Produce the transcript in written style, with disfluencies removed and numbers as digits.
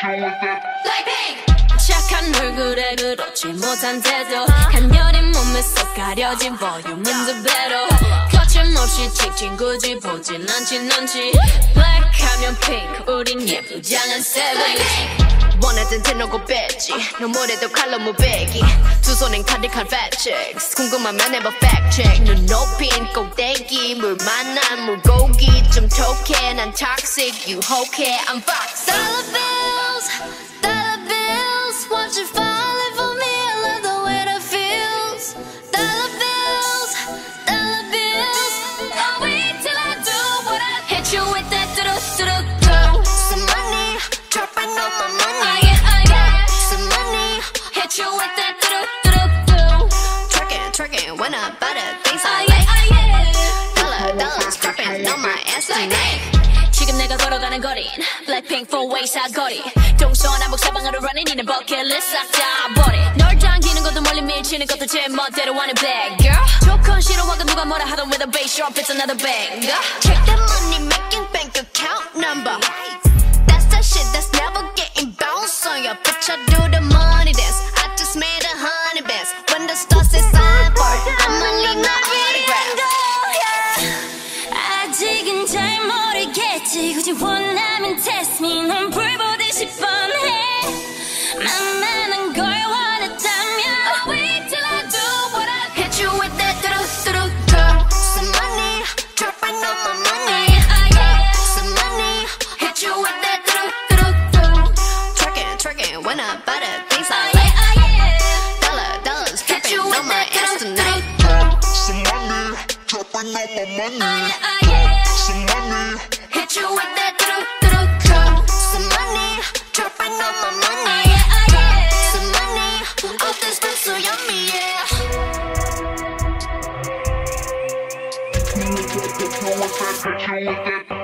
BLACKPINK 착한 얼굴에 그렇지 못한 태도 간결인 몸에 쏙 가려진 volume in the battle 거침없이 찍힌 굳이 보진 않지 넌지 black 하면 pink 우린 예쁘장한 savage 원하던 대놓고 뺐지 너무래도 칼로 무배기 두 손엔 카드칼 fact checks 궁금하면 해봐 fact check 눈 높인 꼭대기 물 만난 물고기 좀 톡해 난 toxic 유혹해 I'm fox dollar bills want you falling for me I love the way that feels dollar bills I'll wait till I do what I hit you with that do some money dropping on my money you with that trickin' when I buy the things I like Dollars droppin' on my ass tonight 지금 내가 걸어가는 거린 Blackpink 4-way 사거리 동서한 한복 사방으로 running 이는 bucket list 싹 다 버리 널 당기는 것도 멀리 밀치는 것도 제 멋대로 하는 bad girl 조건 싫어하고 누가 뭐라 하던 with a bass drop it's another bang girl. Check the money making bank account number That's the shit that's never getting bounced on your picture do the money dance made a honey best when the stars is on board I'ma leave my autograph 아직은 잘 모르겠지 굳이 원하면 test me 넌 불보듯이 뻔해 만만한 걸 원했다면 I'll wait till I do what I hit you with that do some money dropping on my money some money hit you with that do trickin' when I buy the things I like Dropping all my money Some money Hit you with that Some money Dropping all my money Some money All this stuff so yummy, yeah